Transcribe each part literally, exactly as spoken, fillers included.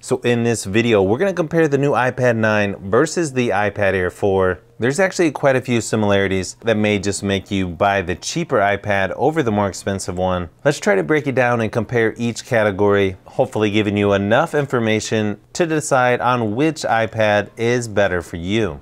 So in this video, we're gonna compare the new iPad nine versus the iPad Air four. There's actually quite a few similarities that may just make you buy the cheaper iPad over the more expensive one. Let's try to break it down and compare each category, hopefully giving you enough information to decide on which iPad is better for you.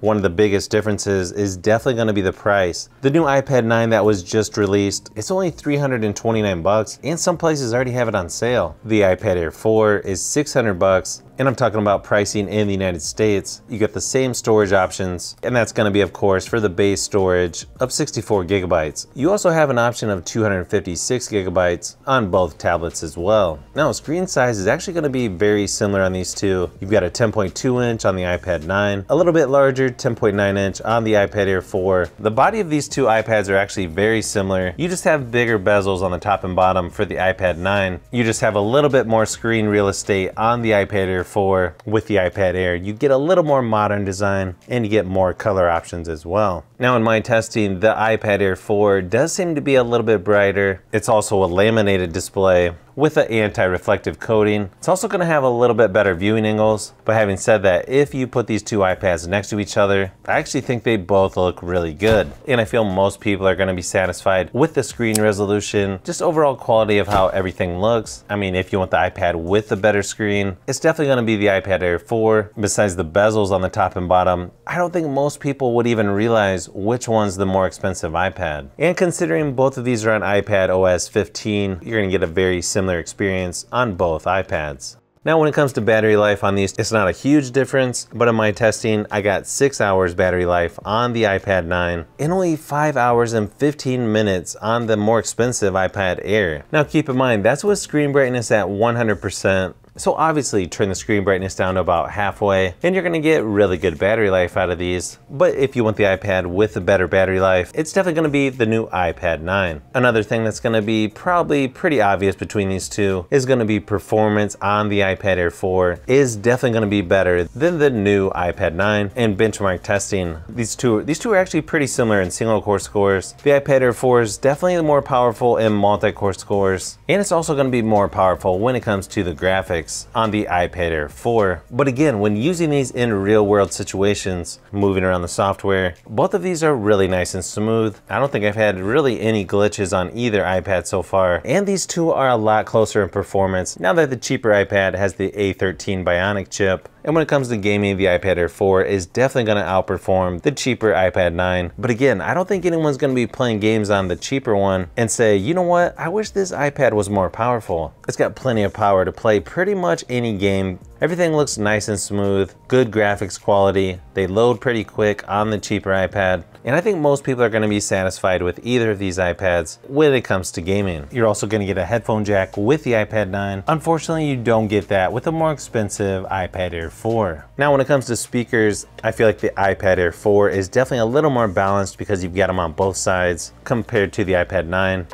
One of the biggest differences is definitely going to be the price. The new iPad nine that was just released, it's only three hundred twenty-nine bucks, and some places already have it on sale. The iPad Air four is six hundred bucks, and I'm talking about pricing in the United States. You get the same storage options, and that's going to be, of course, for the base storage of sixty-four gigabytes. You also have an option of two hundred fifty-six gigabytes on both tablets as well. Now, screen size is actually going to be very similar on these two. You've got a ten point two inch on the iPad nine, a little bit larger ten point nine inch on the iPad Air four. The body of these two iPads are actually very similar. You just have bigger bezels on the top and bottom for the iPad nine. You just have a little bit more screen real estate on the iPad Air four. With the iPad Air, you get a little more modern design and you get more color options as well. Now in my testing, the iPad Air four does seem to be a little bit brighter. It's also a laminated display with an anti-reflective coating. It's also gonna have a little bit better viewing angles, but having said that, if you put these two iPads next to each other, I actually think they both look really good. And I feel most people are gonna be satisfied with the screen resolution, just overall quality of how everything looks. I mean, if you want the iPad with a better screen, it's definitely gonna be the iPad Air four. Besides the bezels on the top and bottom, I don't think most people would even realize which one's the more expensive iPad. And considering both of these are on iPad O S fifteen, you're gonna get a very similar experience on both iPads. Now when it comes to battery life on these, it's not a huge difference, but in my testing, I got six hours battery life on the iPad nine and only five hours and fifteen minutes on the more expensive iPad Air. Now keep in mind, that's with screen brightness at one hundred percent. So obviously turn the screen brightness down to about halfway and you're gonna get really good battery life out of these. But if you want the iPad with a better battery life, it's definitely gonna be the new iPad nine. Another thing that's gonna be probably pretty obvious between these two is gonna be performance on the iPad Air four is definitely gonna be better than the new iPad nine. And benchmark testing, these two, these two are actually pretty similar in single core scores. The iPad Air four is definitely more powerful in multi-core scores. And it's also gonna be more powerful when it comes to the graphics on the iPad Air four. But again, when using these in real world situations, moving around the software, both of these are really nice and smooth. I don't think I've had really any glitches on either iPad so far. And these two are a lot closer in performance now that the cheaper iPad has the A thirteen Bionic chip. And when it comes to gaming, the iPad Air four is definitely gonna outperform the cheaper iPad nine. But again, I don't think anyone's gonna be playing games on the cheaper one and say, you know what, I wish this iPad was more powerful. It's got plenty of power to play pretty much any game. Everything looks nice and smooth, good graphics quality. They load pretty quick on the cheaper iPad. And I think most people are gonna be satisfied with either of these iPads when it comes to gaming. You're also gonna get a headphone jack with the iPad nine. Unfortunately, you don't get that with a more expensive iPad Air four. Now, when it comes to speakers, I feel like the iPad Air four is definitely a little more balanced because you've got them on both sides compared to the iPad nine.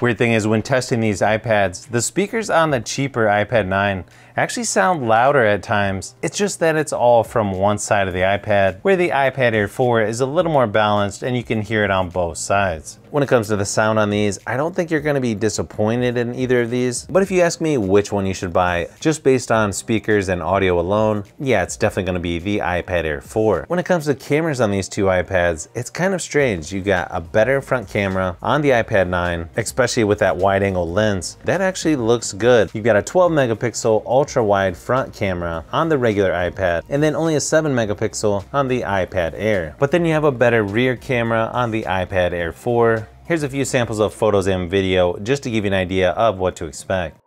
Weird thing is when testing these iPads, the speakers on the cheaper iPad nine actually sound louder at times. It's just that it's all from one side of the iPad, where the iPad Air four is a little more balanced and you can hear it on both sides. When it comes to the sound on these, I don't think you're gonna be disappointed in either of these, but if you ask me which one you should buy, just based on speakers and audio alone, yeah, it's definitely gonna be the iPad Air four. When it comes to cameras on these two iPads, it's kind of strange. You got a better front camera on the iPad nine, especially with that wide angle lens. That actually looks good. You've got a twelve megapixel ultra wide front camera on the regular iPad, and then only a seven megapixel on the iPad Air. But then you have a better rear camera on the iPad Air four, here's a few samples of photos and video just to give you an idea of what to expect.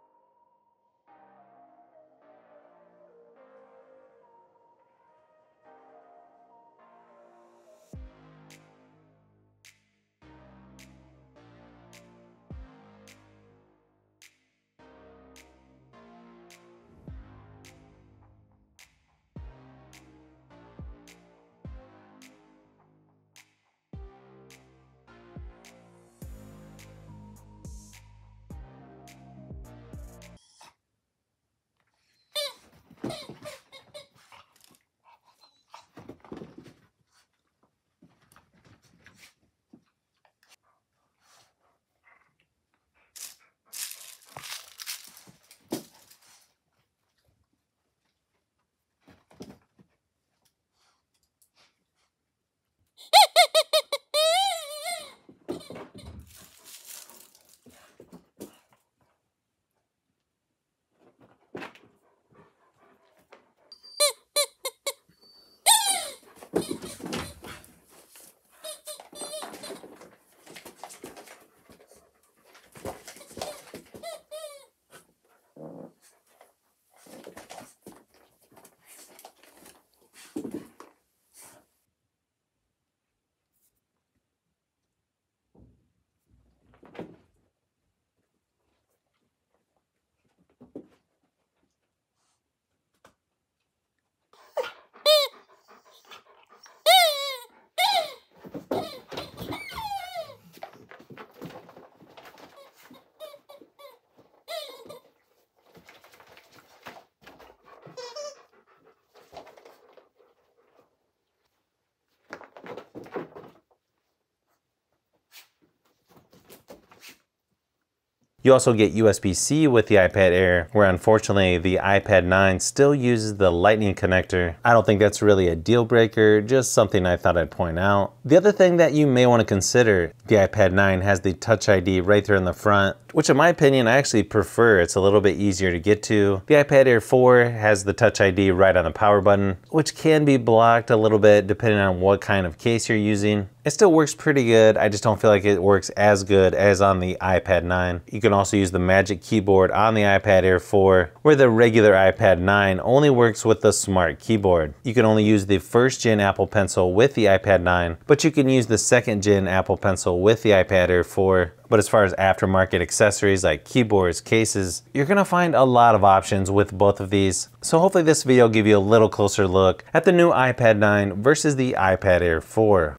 You also get U S B C with the iPad Air, where unfortunately the iPad nine still uses the Lightning connector. I don't think that's really a deal breaker, just something I thought I'd point out. The other thing that you may want to consider, the iPad nine has the Touch I D right there in the front, which in my opinion I actually prefer. It's a little bit easier to get to. The iPad Air four has the Touch I D right on the power button, which can be blocked a little bit depending on what kind of case you're using. It still works pretty good. I just don't feel like it works as good as on the iPad nine. You can also use the Magic Keyboard on the iPad Air four, where the regular iPad nine only works with the Smart Keyboard. You can only use the first gen Apple Pencil with the iPad nine, but you can use the second gen Apple Pencil with the iPad Air four. But as far as aftermarket accessories like keyboards, cases, you're gonna find a lot of options with both of these. So hopefully this video will give you a little closer look at the new iPad nine versus the iPad Air four.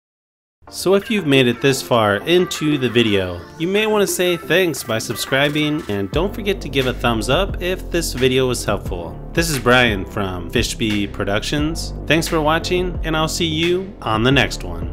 So if you've made it this far into the video, you may want to say thanks by subscribing, and don't forget to give a thumbs up if this video was helpful. This is Brian from Fishbee Productions. Thanks for watching, and I'll see you on the next one.